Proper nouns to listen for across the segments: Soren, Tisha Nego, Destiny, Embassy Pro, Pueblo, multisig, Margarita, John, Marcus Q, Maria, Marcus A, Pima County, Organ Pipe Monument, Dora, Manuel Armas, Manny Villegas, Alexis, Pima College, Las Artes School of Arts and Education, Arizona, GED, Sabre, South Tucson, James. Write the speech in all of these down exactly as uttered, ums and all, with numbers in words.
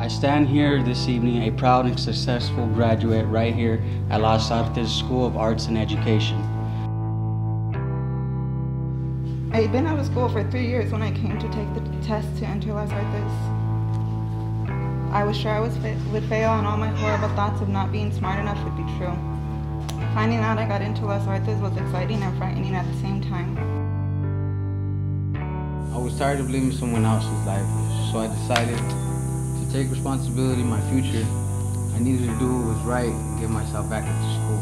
I stand here this evening a proud and successful graduate right here at Las Artes School of Arts and Education. I've been out of school for three years when I came to take the test to enter Las Artes. I was sure I was fit, would fail, and all my horrible thoughts of not being smart enough would be true. Finding out I got into Las Artes was exciting and frightening at the same time. I was tired of living someone else's life, so I decided to take responsibility in my future. I needed to do what was right and get myself back into school.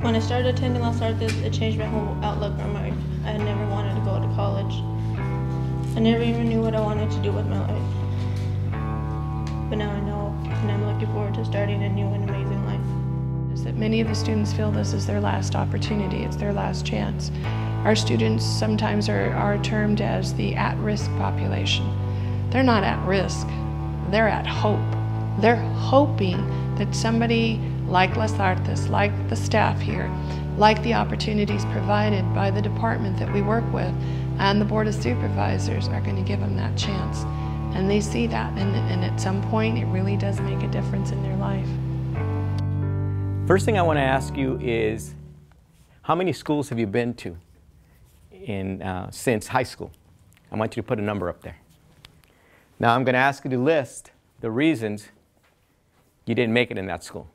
When I started attending Las Artes, it changed my whole outlook on life. I had never wanted to go to college. I never even knew what I wanted to do with my life. But now I know, and I'm looking forward to starting a new and amazing life. Is that many of the students feel this is their last opportunity, it's their last chance. Our students sometimes are, are termed as the at-risk population. They're not at risk, they're at hope. They're hoping that somebody like Las Artes, like the staff here, like the opportunities provided by the department that we work with and the Board of Supervisors are going to give them that chance. And they see that, and, and at some point it really does make a difference in their life. First thing I want to ask you is, how many schools have you been to in, uh, since high school? I want you to put a number up there. Now I'm going to ask you to list the reasons you didn't make it in that school.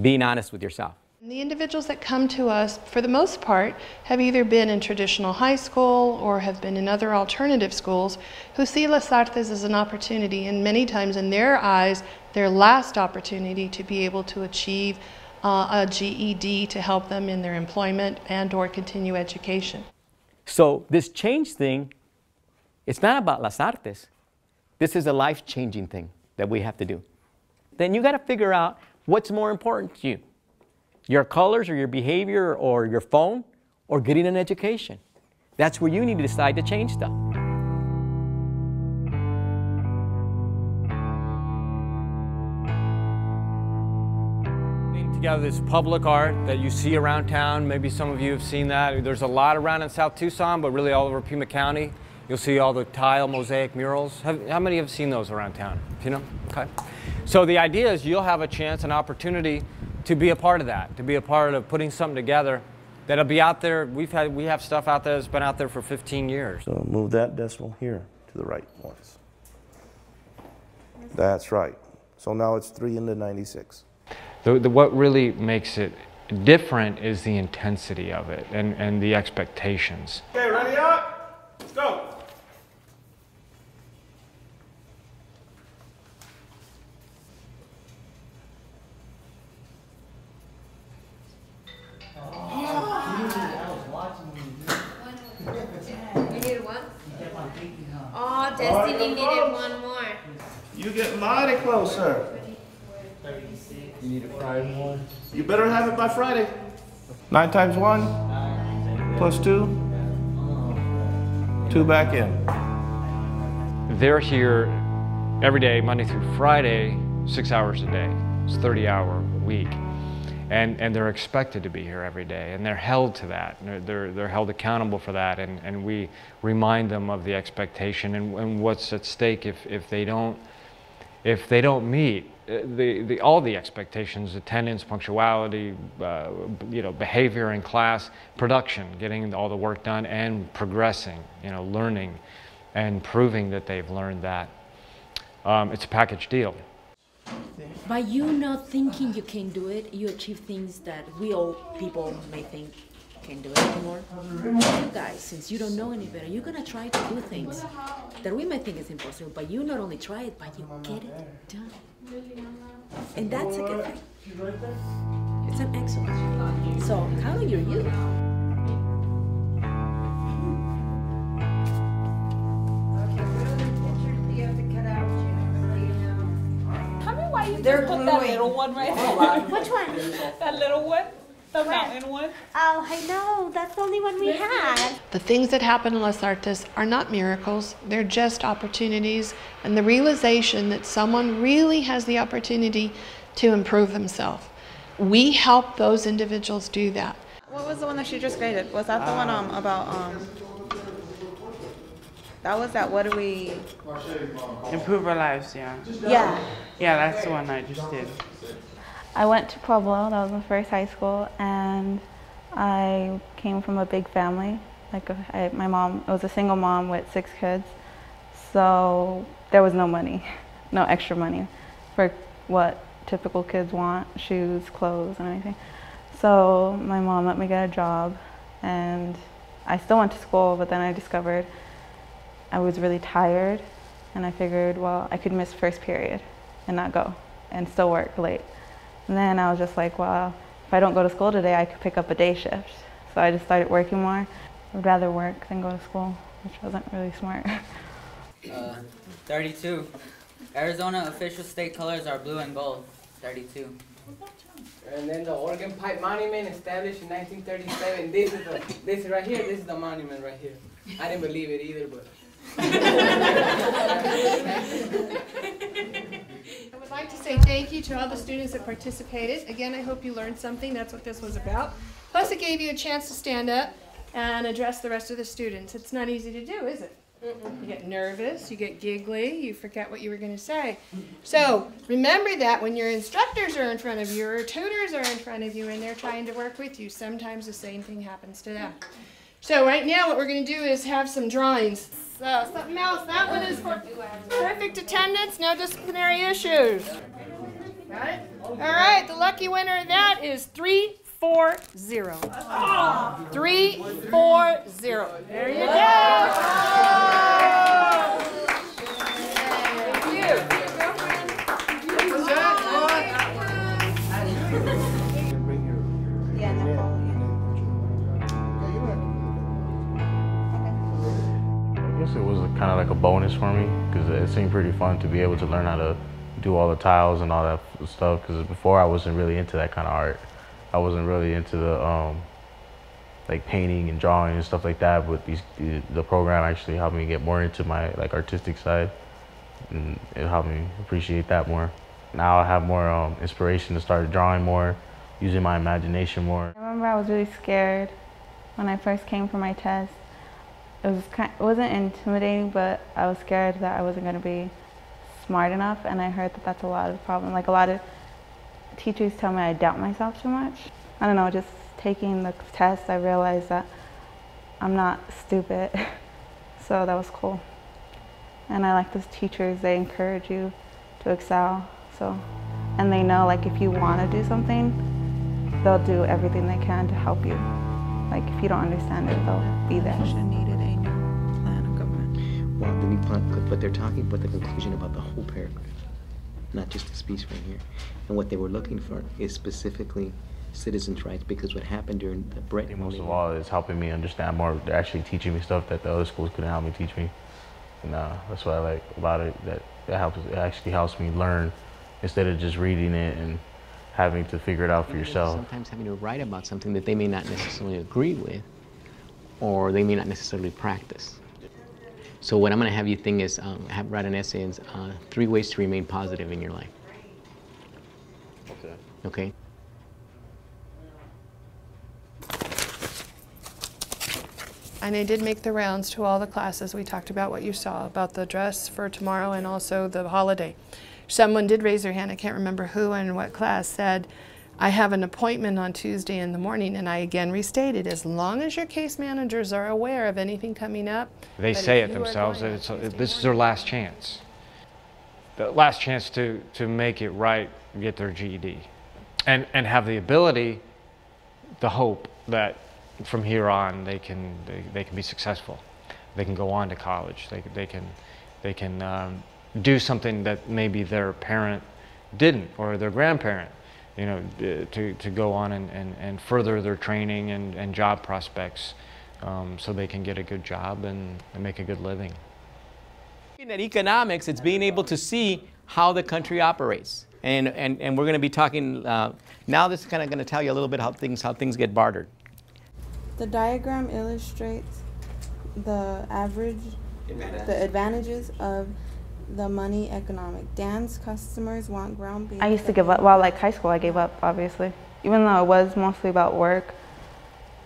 Being honest with yourself. The individuals that come to us, for the most part, have either been in traditional high school or have been in other alternative schools who see Las Artes as an opportunity, and many times in their eyes, their last opportunity to be able to achieve uh, a G E D to help them in their employment and or continue education. So this change thing, it's not about Las Artes. This is a life-changing thing that we have to do. Then you got to figure out what's more important to you. Your colors or your behavior or your phone or getting an education. That's where you need to decide to change stuff. Together, this public art that you see around town, maybe some of you have seen that. There's a lot around in South Tucson, but really all over Pima County. You'll see all the tile mosaic murals. Have, how many have seen those around town? You know? Okay. So the idea is you'll have a chance, an opportunity to be a part of that, to be a part of putting something together that'll be out there. We've had, we have stuff out there that's been out there for fifteen years. So move that decimal here to the right once. That's right. So now it's three into ninety-six. The, the, what really makes it different is the intensity of it and, and the expectations. Okay, ready up, let's go. Oh, Destiny needed one more. You get mighty close, sir. You need it Friday more. You better have it by Friday. Nine times one, plus two, two back in. They're here every day, Monday through Friday, six hours a day. It's a thirty hour week. And, and they're expected to be here every day, and they're held to that. They're, they're, they're held accountable for that, and, and we remind them of the expectation and, and what's at stake if, if, they don't, if they don't meet the, the, all the expectations, attendance, punctuality, uh, you know, behavior in class, production, getting all the work done, and progressing, you know, learning and proving that they've learned that. Um, it's a package deal. By you not thinking you can do it, you achieve things that we all people may think can do it anymore. You guys, since you don't know any better, you're gonna try to do things that we may think is impossible, but you not only try it, but you get it done. And that's a good thing. It's an excellent. So how are you? They're put that little one right there. Which one? That little one? The mountain one? Oh, I know. That's the only one we had. The things that happen in Las Artes are not miracles. They're just opportunities. And the realization that someone really has the opportunity to improve themselves. We help those individuals do that. What was the one that she just graded? Was that the uh, one um, about... Um, That was at, what do we? Improve our lives, yeah. Yeah. Yeah, that's the one I just did. I went to Pueblo, that was my first high school, and I came from a big family. Like I, my mom, I was a single mom with six kids, so there was no money, no extra money for what typical kids want, shoes, clothes, and everything. So my mom let me get a job, and I still went to school, but then I discovered I was really tired, and I figured, well, I could miss first period and not go and still work late. And then I was just like, well, if I don't go to school today, I could pick up a day shift. So I just started working more. I would rather work than go to school, which wasn't really smart. uh, thirty-two. Arizona official state colors are blue and gold. thirty-two. And then the Organ Pipe Monument established in nineteen thirty-seven. This is the, this right here, this is the monument right here. I didn't believe it either, but. I would like to say thank you to all the students that participated. Again, I hope you learned something. That's what this was about. Plus, it gave you a chance to stand up and address the rest of the students. It's not easy to do, is it? Mm-mm. You get nervous, you get giggly, you forget what you were going to say. So remember that when your instructors are in front of you or tutors are in front of you and they're trying to work with you, sometimes the same thing happens to them. So right now what we're going to do is have some drawings. So something else, that one is for perfect attendance, no disciplinary issues. Got it? All right, the lucky winner of that is three. Four, zero. Oh. Three, four, zero. There you go. Thank you. Yeah, I guess it was kind of like a bonus for me because it seemed pretty fun to be able to learn how to do all the tiles and all that stuff because before I wasn't really into that kind of art. I wasn't really into the um, like painting and drawing and stuff like that, but these, the, the program actually helped me get more into my like artistic side, and it helped me appreciate that more. Now I have more um, inspiration to start drawing more, using my imagination more. I remember I was really scared when I first came for my test. It was kind, it wasn't intimidating, but I was scared that I wasn't going to be smart enough, and I heard that that's a lot of the problem. Like a lot of teachers tell me I doubt myself too much. I don't know, just taking the test, I realized that I'm not stupid. So that was cool. And I like those teachers, they encourage you to excel. So, and they know like if you want to do something, they'll do everything they can to help you. Like if you don't understand it, they'll be there. Needed a new plan of government. Well, the new plan, but they're talking about the conclusion about the whole paragraph. Not just this piece right here. And what they were looking for is specifically citizens' rights, because what happened during the break... Most of all, it's helping me understand more. They're actually teaching me stuff that the other schools couldn't help me teach me. And uh, that's what I like about it, that it, helps, it actually helps me learn instead of just reading it and having to figure it out for yourself. Sometimes having to write about something that they may not necessarily agree with or they may not necessarily practice. So what I'm going to have you think is um, have, write an essay in uh, three ways to remain positive in your life. Okay. Okay. And I did make the rounds to all the classes. We talked about what you saw, about the dress for tomorrow and also the holiday. Someone did raise their hand, I can't remember who and what class, said, I have an appointment on Tuesday in the morning, and I again restated, as long as your case managers are aware of anything coming up. They say it themselves, that it's, this is their last chance. The last chance to, to make it right, get their G E D. And, and have the ability, the hope that from here on they can, they, they can be successful. They can go on to college. They, they can, they can um, do something that maybe their parent didn't or their grandparent. You know, to, to go on and, and, and further their training and, and job prospects um, so they can get a good job and, and make a good living. In economics, it's being able to see how the country operates. And, and, and we're going to be talking, uh, now this is kind of going to tell you a little bit how things, how things get bartered. The diagram illustrates the average, Advantage. the advantages of the money economic. Dan's customers want ground beef. I used to give up. Well, like high school, I gave up, obviously. Even though it was mostly about work,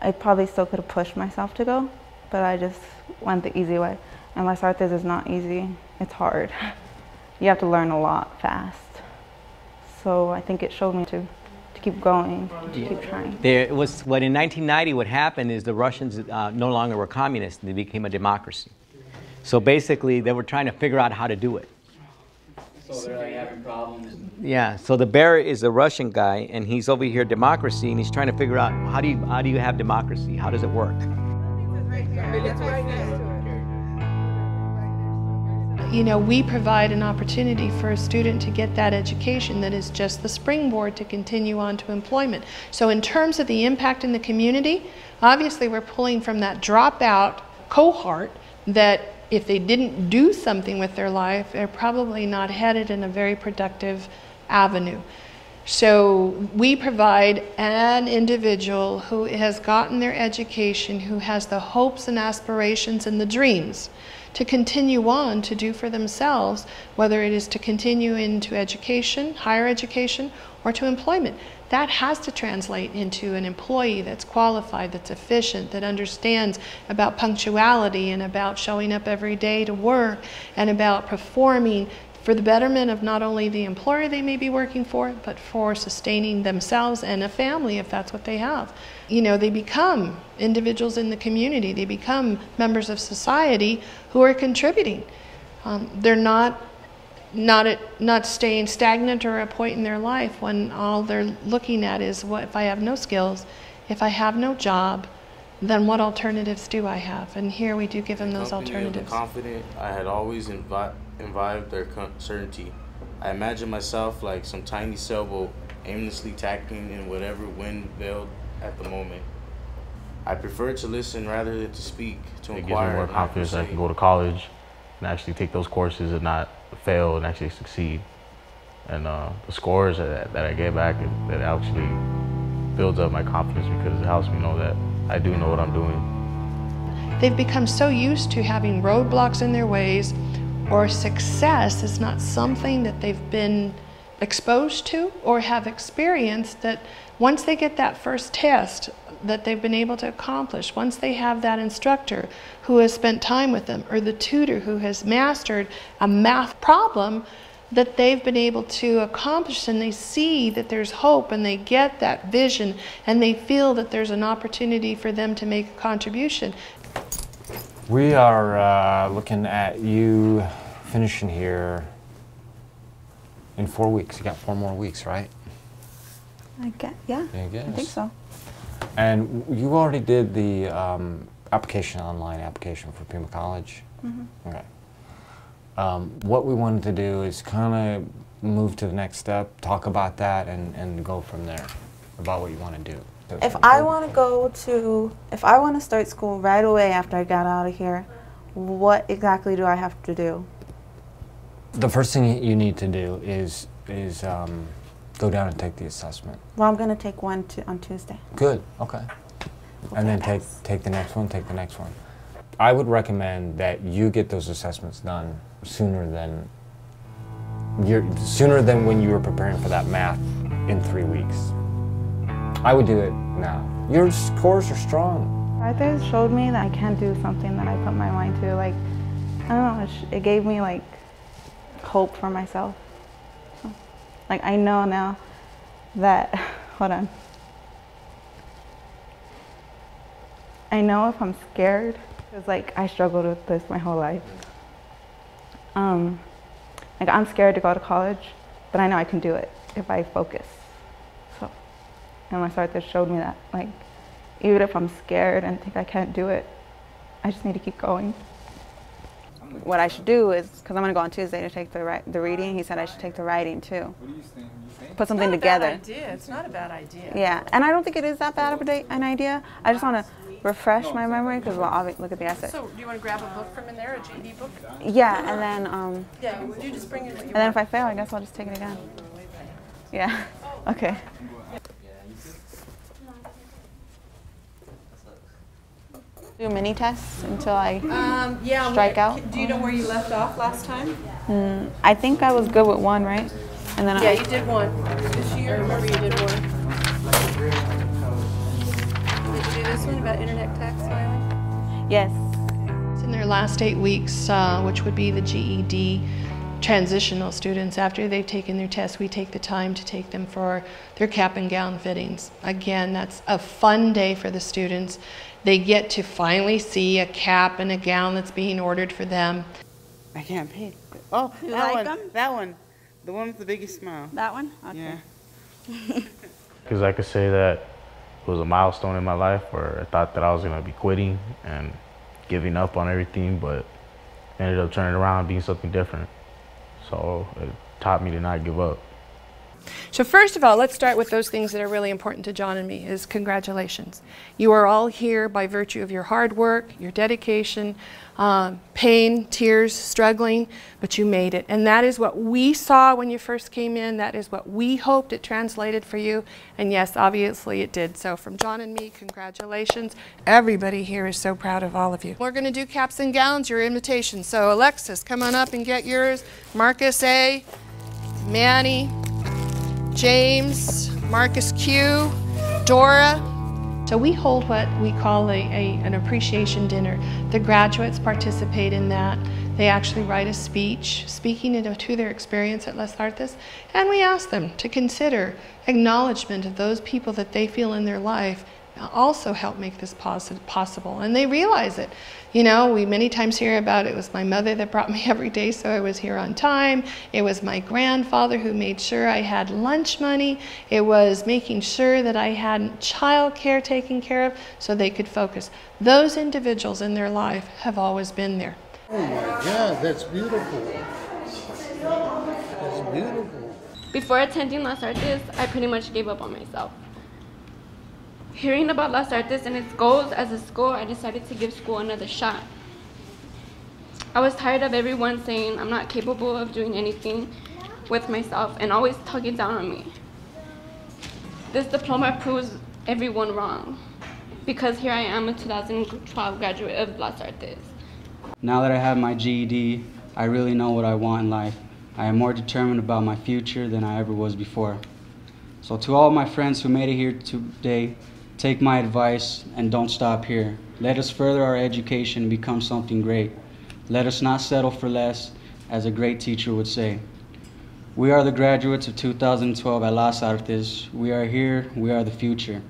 I probably still could have pushed myself to go. but I just went the easy way. And Las Artes is not easy, it's hard. You have to learn a lot fast. So I think it showed me to, to keep going, to yeah. keep trying. There was, what in nineteen ninety what happened is the Russians uh, no longer were communists, they became a democracy. So basically they were trying to figure out how to do it. So they're like having problems. Yeah, so the bear is a Russian guy and he's over here democracy and he's trying to figure out how do you, how do you have democracy? How does it work? You know, we provide an opportunity for a student to get that education that is just the springboard to continue on to employment. So in terms of the impact in the community, obviously we're pulling from that dropout cohort that if they didn't do something with their life, they're probably not headed in a very productive avenue. So we provide an individual who has gotten their education, who has the hopes and aspirations and the dreams to continue on to do for themselves, whether it is to continue into education, higher education, or to employment. That has to translate into an employee that's qualified, that's efficient, that understands about punctuality and about showing up every day to work and about performing for the betterment of not only the employer they may be working for, but for sustaining themselves and a family if that's what they have. You know, they become individuals in the community. They become members of society who are contributing. Um, they're not, not, at, not staying stagnant or a point in their life when all they're looking at is, what if I have no skills, if I have no job, then what alternatives do I have? And here we do give them those alternatives. Confident, I had always invi imbibed their certainty. I imagined myself like some tiny sailboat aimlessly tacking in whatever wind veiled at the moment. I preferred to listen rather than to speak, to it inquire. It gives me more confidence that I can go to college and actually take those courses and not fail and actually succeed. And uh, the scores that, that I get back, it, that actually builds up my confidence because it helps me know that I do know what I'm doing. They've become so used to having roadblocks in their ways, or success is not something that they've been exposed to or have experienced, that once they get that first test that they've been able to accomplish, once they have that instructor who has spent time with them or the tutor who has mastered a math problem that they've been able to accomplish, and they see that there's hope and they get that vision and they feel that there's an opportunity for them to make a contribution. We are uh, looking at you finishing here in four weeks. You got four more weeks, right? I guess, yeah, I, guess. I think so. And you already did the um, application, online application for Pima College? Mm-hmm. Okay. Um, what we wanted to do is kind of move to the next step, talk about that, and, and go from there about what you want to do. So if I want to go to, if I want to start school right away after I got out of here, what exactly do I have to do? The first thing you need to do is, is um, go down and take the assessment. Well, I'm going to take one t on Tuesday. Good, okay. Hope and then take, take the next one, take the next one. I would recommend that you get those assessments done sooner than you're, sooner than when you were preparing for that math in three weeks. I would do it now. Your scores are strong. Arthur showed me that I can do something that I put my mind to. Like, I don't know, it, sh it gave me like hope for myself. So, like I know now that, hold on. I know if I'm scared, because like I struggled with this my whole life. Um, like I'm scared to go to college, but I know I can do it if I focus. So, and Las Artes showed me that. Like, even if I'm scared and think I can't do it, I just need to keep going. What I should do is, because I'm gonna go on Tuesday to take the the reading. He said I should take the writing too. What do you think? You think? Put something together. It's not a bad idea. It's not a bad idea. Yeah, and I don't think it is that bad of an idea. I just want to refresh my memory because we'll obviously look at the essay. So do you want to grab a book from in there, a G E D book? Yeah, and then um. Yeah, you just bring it. And then if I fail, I guess I'll just take it again. Yeah. Okay. Do mini tests until I um, yeah, strike where, out. Do you know where you left off last time? Mm, I think I was good with one, right? And then yeah, I, you did one this year. I remember you did one. Did you do this one about internet tax filing? Yes. In their last eight weeks, uh, which would be the G E D transitional students, after they've taken their tests, we take the time to take them for their cap and gown fittings. Again, that's a fun day for the students. They get to finally see a cap and a gown that's being ordered for them. I can't paint. Oh, you that like one. Them? That one. The one with the biggest smile. That one? Okay. Yeah. Because I could say that it was a milestone in my life where I thought that I was going to be quitting and giving up on everything, but ended up turning around and being something different. So it taught me to not give up. So first of all, let's start with those things that are really important to John and me, is congratulations. You are all here by virtue of your hard work, your dedication, um, pain, tears, struggling, but you made it. And that is what we saw when you first came in. That is what we hoped it translated for you. And yes, obviously it did. So from John and me, congratulations. Everybody here is so proud of all of you. We're going to do caps and gowns, your invitation. So Alexis, come on up and get yours. Marcus A, Manny, James, Marcus Q, Dora. So we hold what we call a, a, an appreciation dinner. The graduates participate in that. They actually write a speech speaking into, to their experience at Las Artes, and we ask them to consider acknowledgement of those people that they feel in their life also help make this possible, and they realize it. You know, we many times hear about it was my mother that brought me every day so I was here on time. It was my grandfather who made sure I had lunch money. It was making sure that I had child care taken care of so they could focus. Those individuals in their life have always been there. Oh my God, that's beautiful. That's beautiful. Before attending Las Artes, I pretty much gave up on myself. Hearing about Las Artes and its goals as a school, I decided to give school another shot. I was tired of everyone saying I'm not capable of doing anything with myself and always talking down on me. This diploma proves everyone wrong, because here I am, a two thousand twelve graduate of Las Artes. Now that I have my G E D, I really know what I want in life. I am more determined about my future than I ever was before. So to all my friends who made it here today, take my advice and don't stop here. Let us further our education and become something great. Let us not settle for less, as a great teacher would say. We are the graduates of two thousand twelve at Las Artes. We are here, we are the future.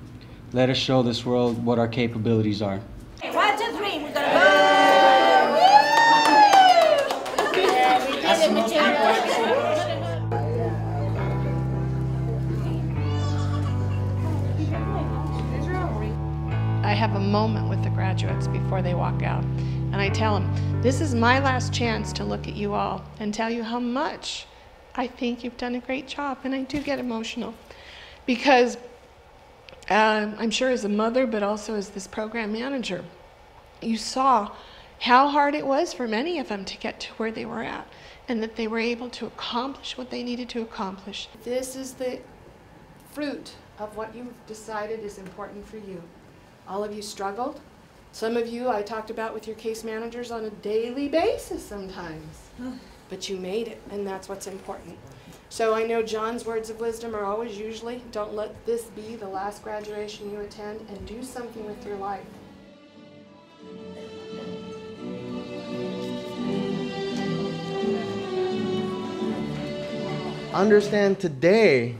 Let us show this world what our capabilities are. One, two, three, we're gonna go! I have a moment with the graduates before they walk out, and I tell them, this is my last chance to look at you all and tell you how much I think you've done a great job. And I do get emotional, because uh, I'm sure as a mother, but also as this program manager, you saw how hard it was for many of them to get to where they were at, and that they were able to accomplish what they needed to accomplish. This is the fruit of what you've decided is important for you. All of you struggled. Some of you I talked about with your case managers on a daily basis sometimes. But you made it, and that's what's important. So I know John's words of wisdom are always usually, don't let this be the last graduation you attend, and do something with your life. Understand today,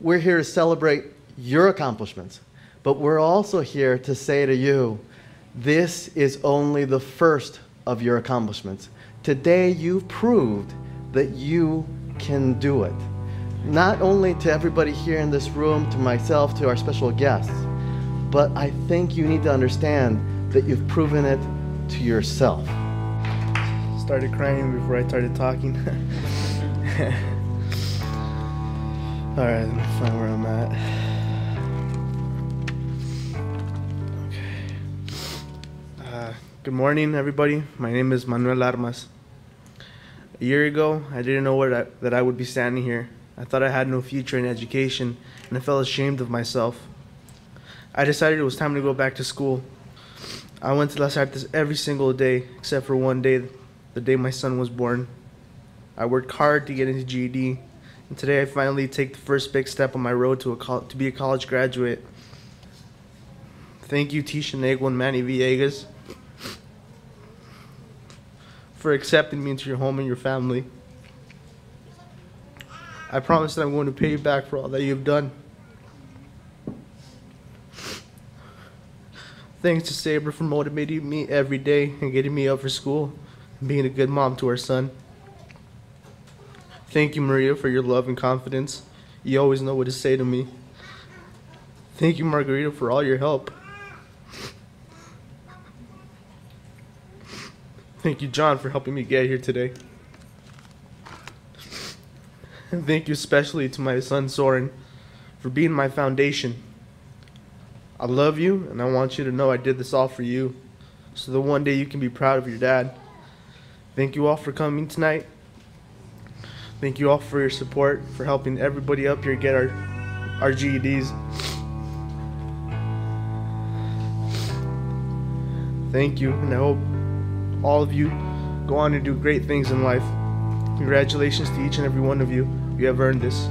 we're here to celebrate your accomplishments. But we're also here to say to you, this is only the first of your accomplishments. Today you've proved that you can do it. Not only to everybody here in this room, to myself, to our special guests, but I think you need to understand that you've proven it to yourself. Started crying before I started talking. All right, let me find where I'm at. Good morning, everybody. My name is Manuel Armas. A year ago, I didn't know where I, that I would be standing here. I thought I had no future in education, and I felt ashamed of myself. I decided it was time to go back to school. I went to Las Artes every single day, except for one day, the day my son was born. I worked hard to get into G E D, and today I finally take the first big step on my road to, a to be a college graduate. Thank you, Tisha Nego and Manny Villegas. for accepting me into your home and your family. I promise that I'm going to pay you back for all that you've done. Thanks to Sabre for motivating me every day and getting me up for school and being a good mom to our son. Thank you, Maria, for your love and confidence. You always know what to say to me. Thank you, Margarita, for all your help. Thank you, John, for helping me get here today. And thank you especially to my son, Soren, for being my foundation. I love you, and I want you to know I did this all for you, so that one day you can be proud of your dad. Thank you all for coming tonight. Thank you all for your support, for helping everybody up here get our, our G E Ds. Thank you, and I hope all of you go on and do great things in life. Congratulations to each and every one of you. You have earned this.